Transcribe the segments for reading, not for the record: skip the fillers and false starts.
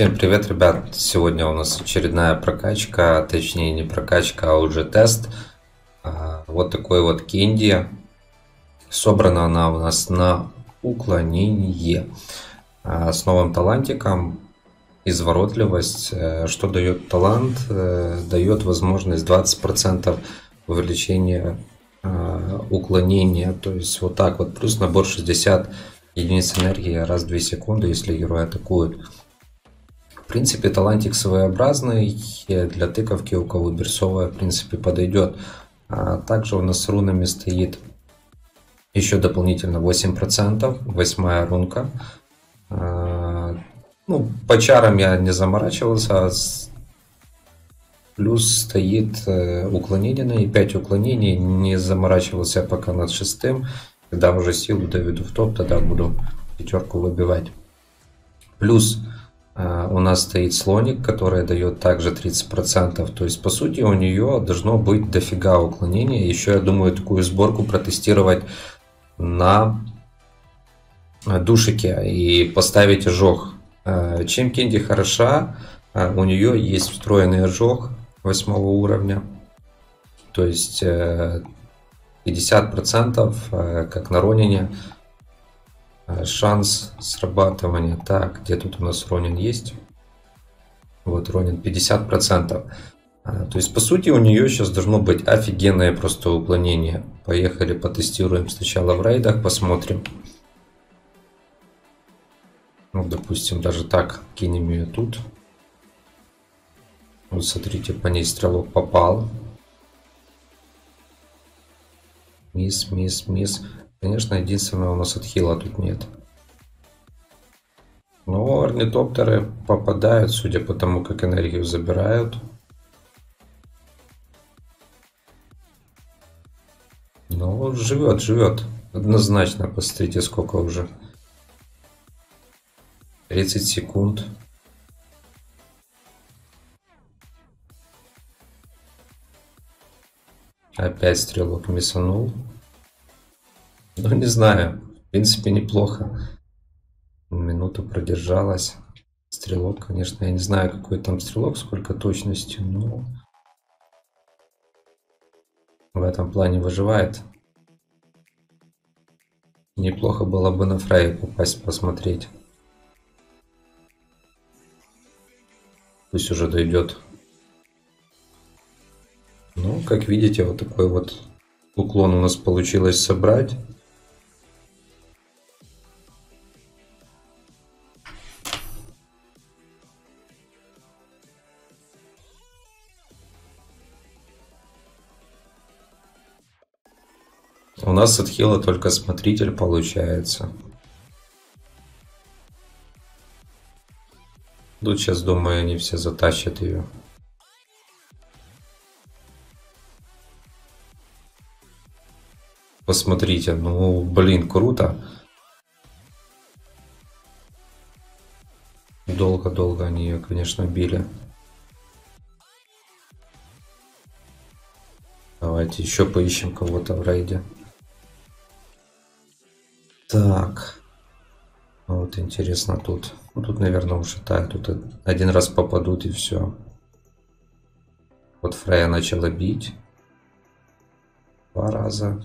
Всем привет, ребят! Сегодня у нас очередная прокачка, точнее не прокачка, а уже тест. Вот такой вот КЕНДИ. Собрана она у нас на уклонение. С новым талантиком «Изворотливость». Что дает талант? Дает возможность 20% увеличения уклонения. То есть вот так вот. Плюс набор 60 единиц энергии раз в 2 секунды, если герой атакует. В принципе, талантик своеобразный. Для тыковки у кого бирсовая, в принципе, подойдет. Также у нас с рунами стоит еще дополнительно 8%. 8-я рунка. Ну, по чарам я не заморачивался. Плюс стоит уклонение на и 5 уклонений. Не заморачивался пока над 6-м. Когда уже силу доведу в топ, тогда буду пятерку выбивать. Плюс у нас стоит слоник, который дает также 30%. То есть, по сути, у нее должно быть дофига уклонения. Еще, я думаю, такую сборку протестировать на душике и поставить ожог. Чем КЕНДИ хороша? У нее есть встроенный ожог 8-го уровня. То есть 50%, как на Ронине, шанс срабатывания. Так, где тут у нас Ронин есть? Вот Ронин 50%. То есть, по сути, у нее сейчас должно быть офигенное просто уклонение. Поехали, потестируем сначала в рейдах, посмотрим. Ну, допустим, даже так кинем ее тут. Вот смотрите, по ней стрелок попал. Мисс, мисс, мисс. Конечно, единственного у нас отхила тут нет. Но орнитоптеры попадают, судя по тому, как энергию забирают. Но живет, живет. Однозначно, посмотрите, сколько уже. 30 секунд. Опять стрелок миссанул. Ну, не знаю. В принципе, неплохо. Минуту продержалась. Стрелок, конечно, я не знаю, какой там стрелок, сколько точности, но в этом плане выживает. Неплохо было бы на Фрейю попасть, посмотреть. Пусть уже дойдет. Ну, как видите, вот такой вот уклон у нас получилось собрать. У нас отхила только смотритель получается. Тут сейчас, думаю, они все затащат ее. Посмотрите, ну, блин, круто. Долго-долго они ее, конечно, били. Давайте еще поищем кого-то в рейде. Так. Вот интересно тут. Ну, тут, наверное, ушатают. Тут один раз попадут и все. Вот Фрея начала бить. 2 раза.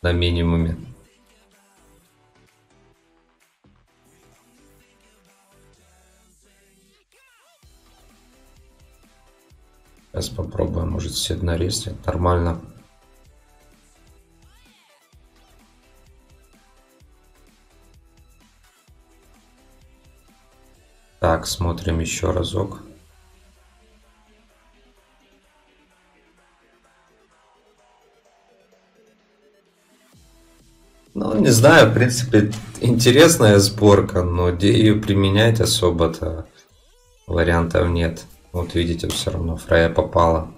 На минимуме. Сейчас попробуем, может, все нарезать. Нормально. Так, смотрим еще разок. Ну, не знаю, в принципе, интересная сборка, но где ее применять особо-то вариантов нет. Вот видите, все равно Фрея попала.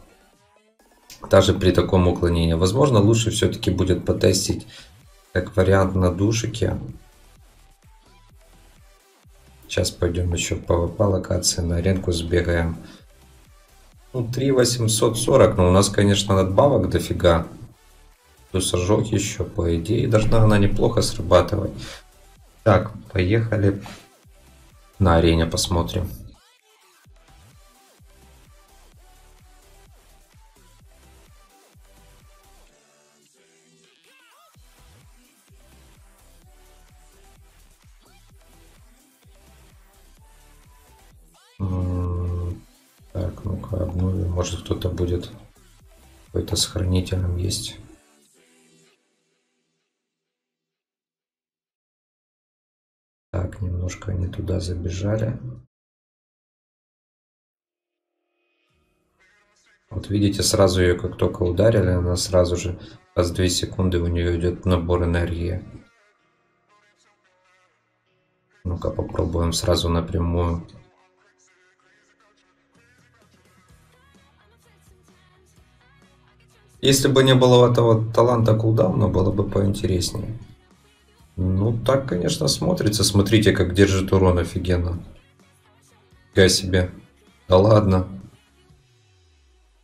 Даже при таком уклонении. Возможно, лучше все-таки будет потестить как вариант на душике. Сейчас пойдем еще в PvP локации, на аренку сбегаем. Ну, 3840, но у нас, конечно, надбавок дофига. Плюс ожог еще, по идее, должна она неплохо срабатывать. Так, поехали на арене посмотрим. Так, ну-ка обновим. Может, кто-то будет какой-то с хранителем есть. Так, немножко они туда забежали. Вот видите, сразу ее как только ударили, она сразу же, раз в 2 секунды у нее идет набор энергии. Ну-ка попробуем сразу напрямую. Если бы не было этого таланта кулдауна, было бы поинтереснее. Ну, так, конечно, смотрится. Смотрите, как держит урон офигенно. Фига себе. Да ладно.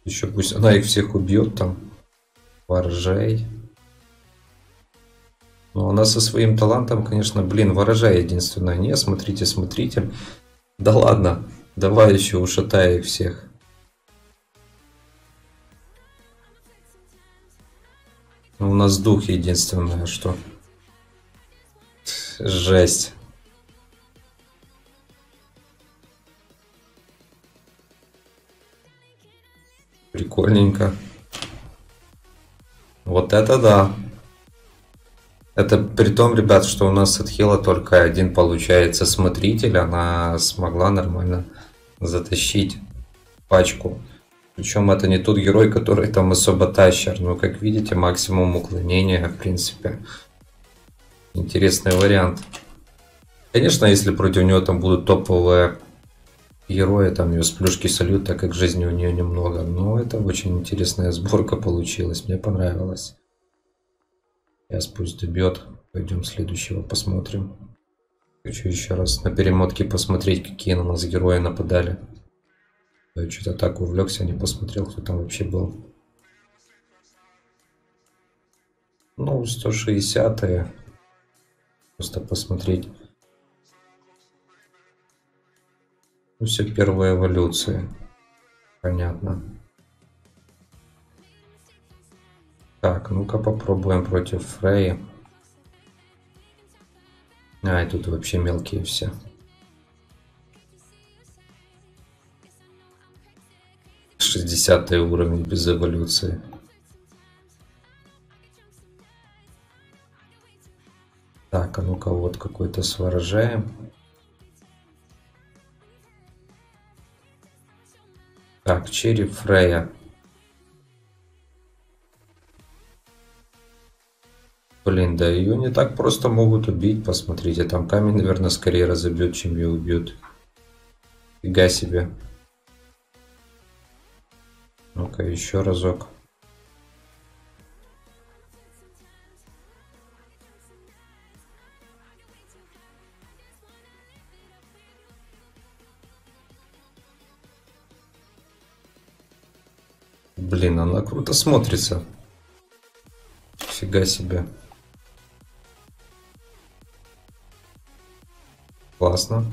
Еще пусть она их всех убьет там. Ворожай. Но она со своим талантом, конечно, блин, ворожай единственное. Не, смотрите, смотрите. Да ладно. Давай еще ушатай их всех. У нас дух единственное, что... Жесть. Прикольненько. Вот это да. Это при том, ребят, что у нас от хила только один получается смотритель. Она смогла нормально затащить пачку. Причем это не тот герой, который там особо тащер. Но как видите, максимум уклонения, в принципе. Интересный вариант. Конечно, если против нее там будут топовые герои, там ее с плюшки сольют, так как жизни у нее немного. Но это очень интересная сборка получилась. Мне понравилось. Сейчас пусть добьет. Пойдем следующего посмотрим. Хочу еще раз на перемотке посмотреть, какие на нас герои нападали. Я что-то так увлекся, не посмотрел, кто там вообще был. Ну, 160-е. Просто посмотреть. Ну, все первые эволюции. Понятно. Так, ну-ка попробуем против Фреи. А, и тут вообще мелкие все. Шестьдесятый уровень без эволюции. Так, а ну-ка вот какой-то с ворожаем. Так, череп Фрея. Блин, да ее не так просто могут убить, посмотрите. Там камень, наверное, скорее разобьет, чем ее убьют. Фига себе. Ну-ка, еще разок. Блин, она круто смотрится. Фига себе. Классно.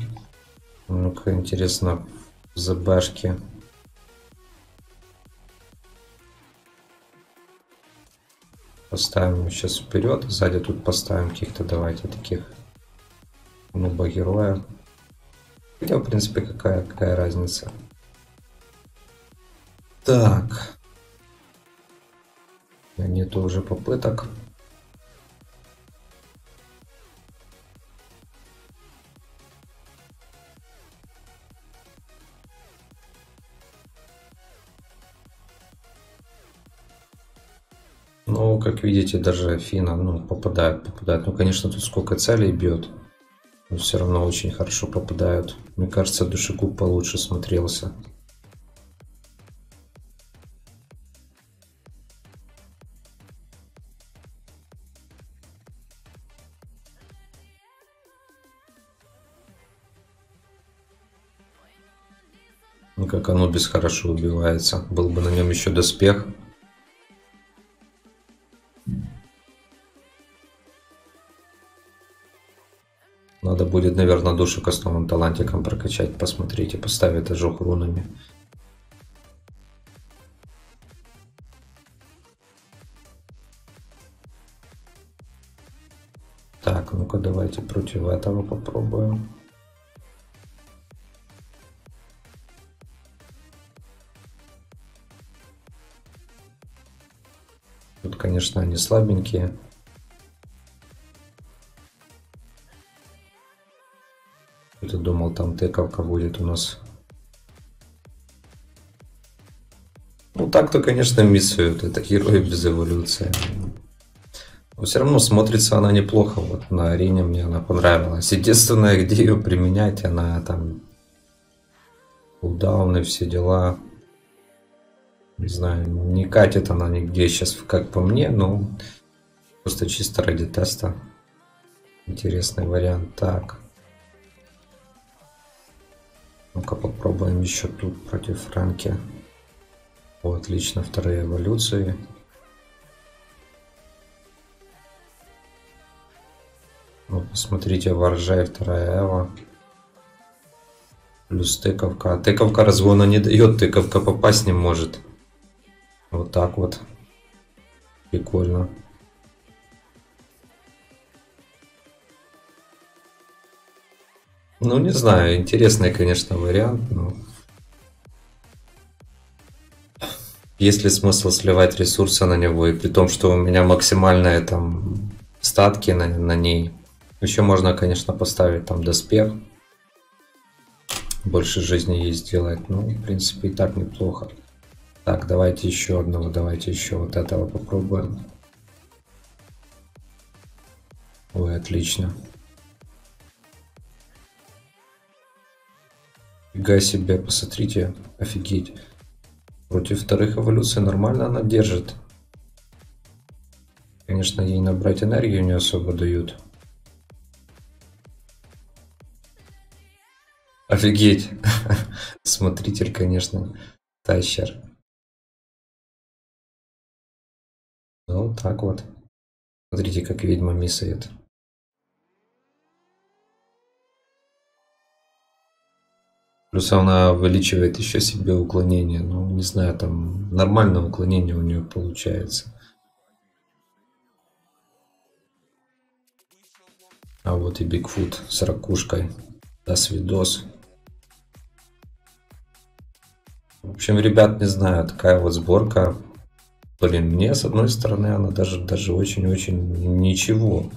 Ну-ка, интересно, забашки. Поставим сейчас вперед. Сзади тут поставим каких-то, давайте, таких. Нуба героя. Хотя, в принципе, какая разница. Так. Нету уже попыток. Ну, как видите, даже Афина, ну, попадает. Ну, конечно, тут сколько целей бьет, но все равно очень хорошо попадают. Мне кажется, душегуб получше смотрелся. Ну как Анубис хорошо убивается. Был бы на нем еще доспех. Надо будет, наверное, душу к основным талантикам прокачать. Посмотрите, поставить ожог рунами. Так, ну-ка давайте против этого попробуем. Тут, конечно, они слабенькие. Ты думал, там тыковка будет у нас. Ну так-то, конечно, миссуют. Это герои без эволюции. Но все равно смотрится она неплохо. Вот на арене мне она понравилась. Единственное, где ее применять, она там... Кулдауны, все дела. Не знаю, не катит она нигде сейчас, как по мне, но... Просто чисто ради теста. Интересный вариант. Так. Ну-ка попробуем еще тут против Франки. О, отлично, вторые эволюции. Вот, посмотрите, Варжай, вторая эва. Плюс тыковка. А тыковка разгона не дает, тыковка попасть не может. Вот так вот. Прикольно. Ну, не знаю, интересный, конечно, вариант, но... Есть ли смысл сливать ресурсы на него, и при том, что у меня максимальные там статки на ней. Еще можно, конечно, поставить там доспех. Больше жизни ей сделать, ну, в принципе, и так неплохо. Так, давайте еще одного, давайте еще вот этого попробуем. Ой, отлично. Фига себе, посмотрите, офигеть. Против вторых эволюций нормально она держит. Конечно, ей набрать энергию не особо дают. Офигеть. Смотритель, конечно, тащер. Ну, так вот. Смотрите, как ведьма миссает. Плюс она увеличивает еще себе уклонение. Ну, не знаю, там нормальное уклонение у нее получается. А вот и Бигфут с ракушкой. Да, свидос. В общем, ребят, не знаю, такая вот сборка. Блин, мне, с одной стороны, она даже очень-очень ничего.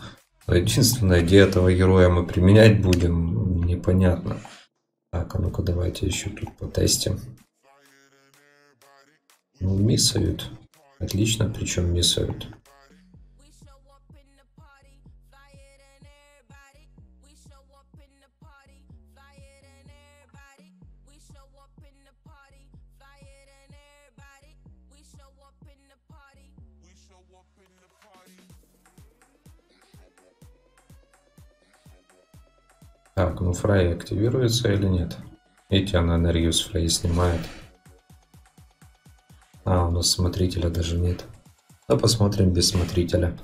Но единственное, где этого героя мы применять будем, непонятно. Так, а ну-ка давайте еще тут потестим. Ну, миссают. Отлично, причем миссают. Так, ну Фрей активируется или нет? Видите, она энергию с Фрей снимает. А, у нас смотрителя даже нет. Да посмотрим без смотрителя.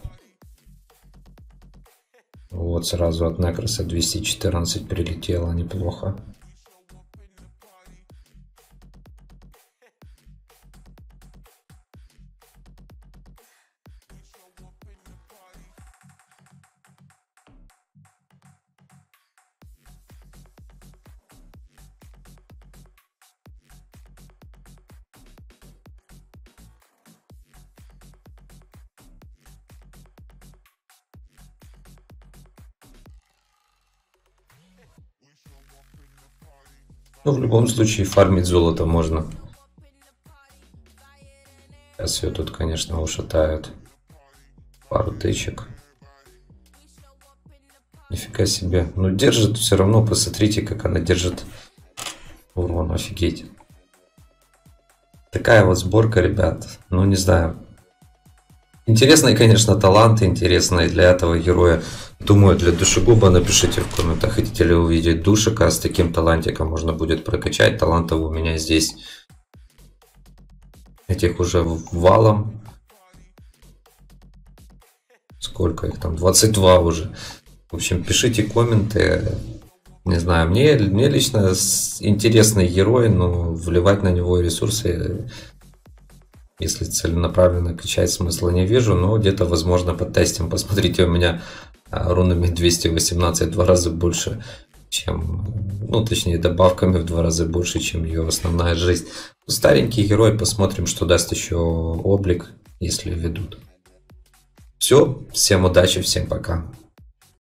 Вот сразу от Некроса 214 прилетело, неплохо. Ну, в любом случае, фармить золото можно. Сейчас ее тут, конечно, ушатают. Пару тычек. Нифига себе. Но держит все равно. Посмотрите, как она держит урон. Офигеть. Такая вот сборка, ребят. Ну, не знаю. Интересные, конечно, таланты. Интересные для этого героя. Думаю, для душегуба напишите в комментах, хотите ли увидеть душика, с таким талантиком можно будет прокачать. Талантов у меня здесь этих уже валом. Сколько их там? 22 уже. В общем, пишите комменты. Не знаю, мне лично интересный герой, но вливать на него ресурсы, если целенаправленно качать, смысла не вижу. Но где-то, возможно, подтестим. Посмотрите, у меня рунами 218 в 2 раза больше, чем, ну, точнее, добавками в 2 раза больше, чем ее основная жизнь. Старенький герой, посмотрим, что даст еще облик, если ведут. Все, всем удачи, всем пока.